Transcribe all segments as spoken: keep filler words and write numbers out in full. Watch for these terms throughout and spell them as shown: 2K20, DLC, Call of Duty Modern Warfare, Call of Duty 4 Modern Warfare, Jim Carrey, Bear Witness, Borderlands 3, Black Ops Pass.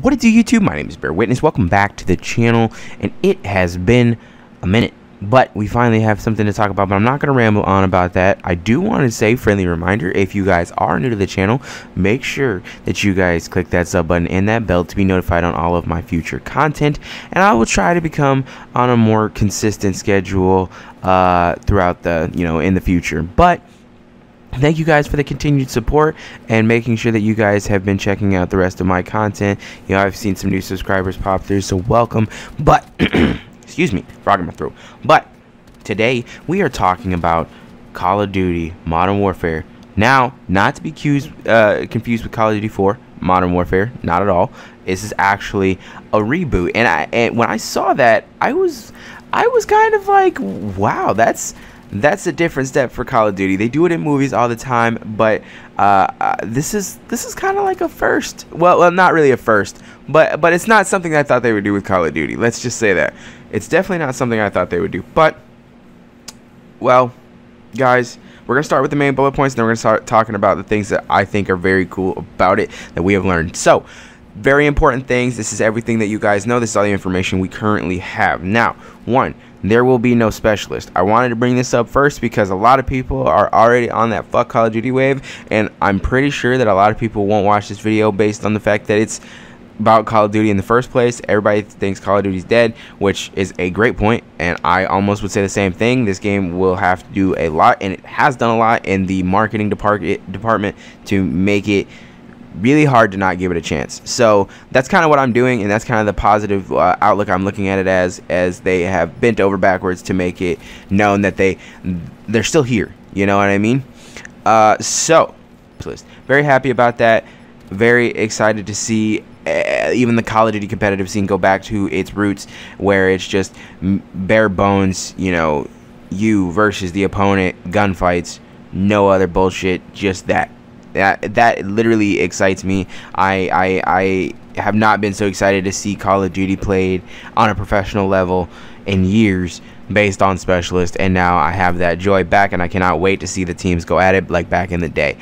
What is YouTube? My name is Bear Witness. Welcome back to the channel, and it has been a minute, but we finally have something to talk about, but I'm not going to ramble on about that. I do want to say, friendly reminder, if you guys are new to the channel, make sure that you guys click that sub button and that bell to be notified on all of my future content, and I will try to become on a more consistent schedule uh, throughout the, you know, in the future, but thank you guys for the continued support and making sure that you guys have been checking out the rest of my content. You know, I've seen some new subscribers pop through, so welcome. But, excuse me, frog in my throat. But today we are talking about Call of Duty Modern Warfare. Now, not to be accused, uh, confused with Call of Duty four Modern Warfare, not at all. This is actually a reboot. And I, and when I saw that, I was, I was kind of like, wow, that's. That's a different step for Call of Duty. They do it in movies all the time, but uh, uh, this is this is kind of like a first. Well, well, not really a first, but but it's not something I thought they would do with Call of Duty. Let's just say that it's definitely not something I thought they would do. But well, guys, we're gonna start with the main bullet points, and then we're gonna start talking about the things that I think are very cool about it that we have learned. So, very important things. This is everything that you guys know. This is all the information we currently have. Now, one. There will be no specialist. I wanted to bring this up first because a lot of people are already on that fuck Call of Duty wave, and I'm pretty sure that a lot of people won't watch this video based on the fact that it's about Call of Duty in the first place. Everybody thinks Call of Duty's dead, which is a great point, and I almost would say the same thing. This game will have to do a lot, and it has done a lot in the marketing department to make it really hard to not give it a chance. So that's kind of what I'm doing, and that's kind of the positive uh, outlook I'm looking at it as, as they have bent over backwards to make it known that they they're still here. You know what I mean? Uh, so very happy about that. Very excited to see uh, even the Call of Duty competitive scene go back to its roots, where it's just bare bones. You know, you versus the opponent, gunfights, no other bullshit, just that. That, that literally excites me. I, I, I have not been so excited to see Call of Duty played on a professional level in years based on specialist, and now I have that joy back, and I cannot wait to see the teams go at it like back in the day.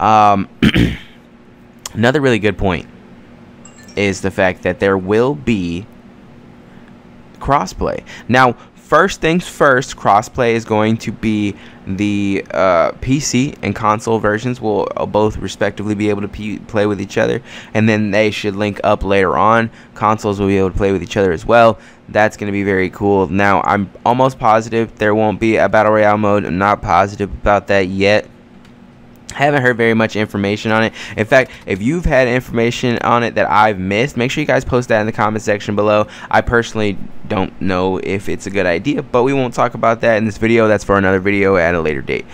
Um, another really good point is the fact that there will be crossplay. Now, first things first, crossplay is going to be the uh, P C and console versions will both respectively be able to p play with each other, and then they should link up later on. Consoles will be able to play with each other as well. That's going to be very cool. Now, I'm almost positive there won't be a Battle Royale mode. I'm not positive about that yet. Haven't heard very much information on it. In fact, if you've had information on it that I've missed, make sure you guys post that in the comment section below. I personally don't know if it's a good idea, but we won't talk about that in this video. That's for another video at a later date.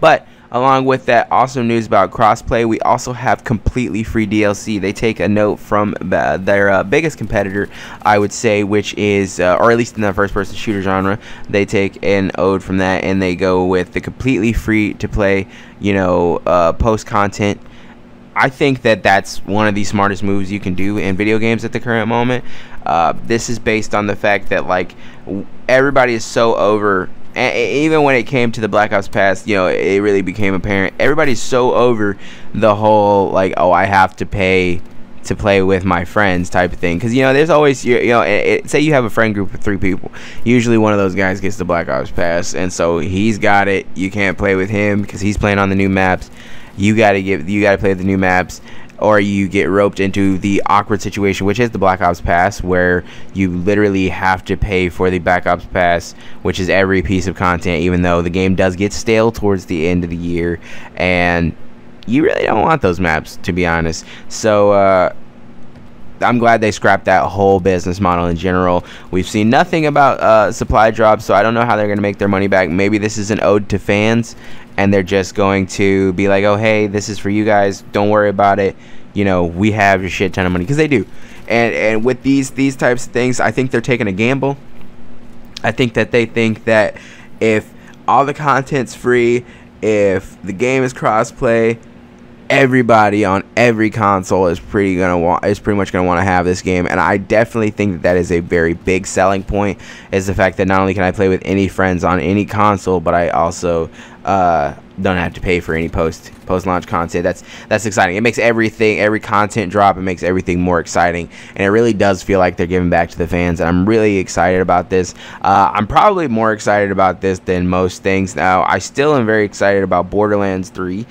But along with that awesome news about crossplay, we also have completely free D L C. They take a note from uh, their uh, biggest competitor, I would say, which is, uh, or at least in the first-person shooter genre, they take an ode from that, and they go with the completely free-to-play, you know, uh, post-content. I think that that's one of the smartest moves you can do in video games at the current moment. Uh, this is based on the fact that, like, everybody is so over. And even when it came to the Black Ops Pass, you know, it really became apparent. Everybody's so over the whole, like, oh, I have to pay to play with my friends type of thing. Because, you know, there's always, you know, it, it, say you have a friend group of three people. Usually one of those guys gets the Black Ops Pass, and so he's got it. You can't play with him because he's playing on the new maps. You got to get, you got to play the new maps. Or you get roped into the awkward situation, which is the Black Ops Pass, where you literally have to pay for the Black Ops Pass, which is every piece of content, even though the game does get stale towards the end of the year, and you really don't want those maps, to be honest. So, uh, I'm glad they scrapped that whole business model in general. We've seen nothing about uh, supply drops, so I don't know how they're going to make their money back. Maybe this is an ode to fans, and they're just going to be like, oh, hey, this is for you guys. Don't worry about it. You know, we have your shit ton of money. Because they do. And and with these, these types of things, I think they're taking a gamble. I think that they think that if all the content's free, if the game is cross-play, everybody on every console is pretty gonna want is pretty much gonna want to have this game, and I definitely think that that is a very big selling point. Is the fact that not only can I play with any friends on any console, but I also uh, don't have to pay for any post post launch content. That's that's exciting. It makes everything, every content drop, it makes everything more exciting, and it really does feel like they're giving back to the fans, and I'm really excited about this. uh, I'm probably more excited about this than most things. Now I still am very excited about Borderlands three,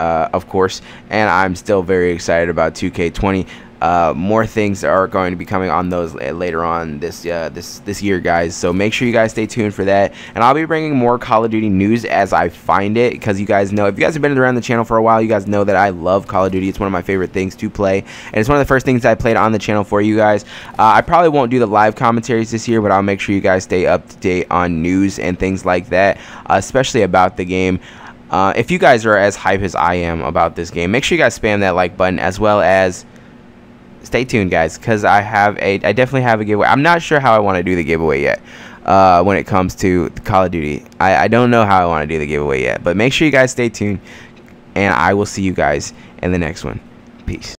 uh, of course, and I'm still very excited about two K twenty. Uh, more things are going to be coming on those later on this uh, this this year, guys. So make sure you guys stay tuned for that. And I'll be bringing more Call of Duty news as I find it, because you guys know, if you guys have been around the channel for a while, you guys know that I love Call of Duty. It's one of my favorite things to play, and it's one of the first things I played on the channel for you guys. Uh, I probably won't do the live commentaries this year, but I'll make sure you guys stay up to date on news and things like that, uh, especially about the game. Uh, if you guys are as hype as I am about this game, make sure you guys spam that like button, as well as stay tuned, guys, because I have a, I definitely have a giveaway. I'm not sure how I want to do the giveaway yet. Uh, when it comes to Call of Duty, I, I don't know how I want to do the giveaway yet. But make sure you guys stay tuned, and I will see you guys in the next one. Peace.